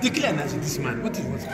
Declare that this man. What is this?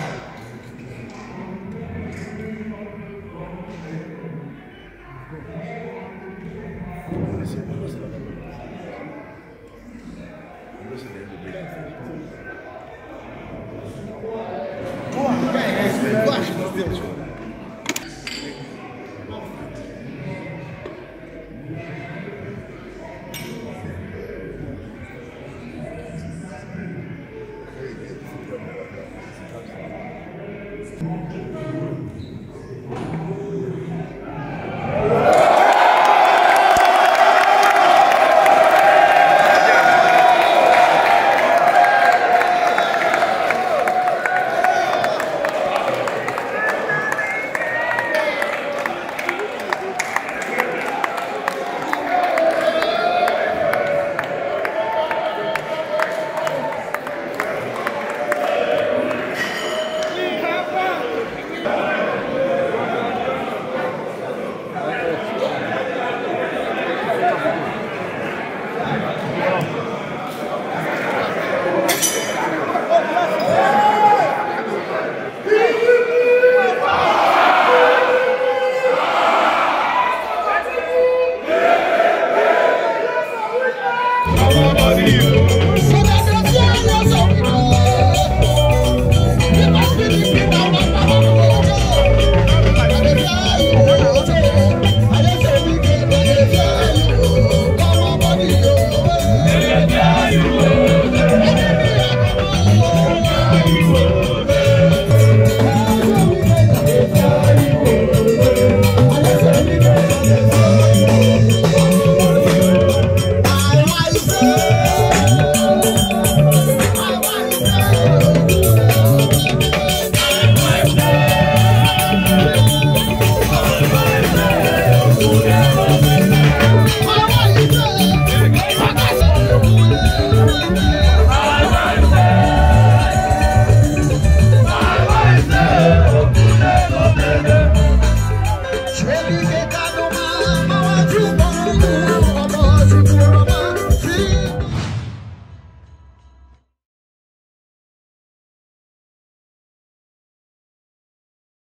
Let me get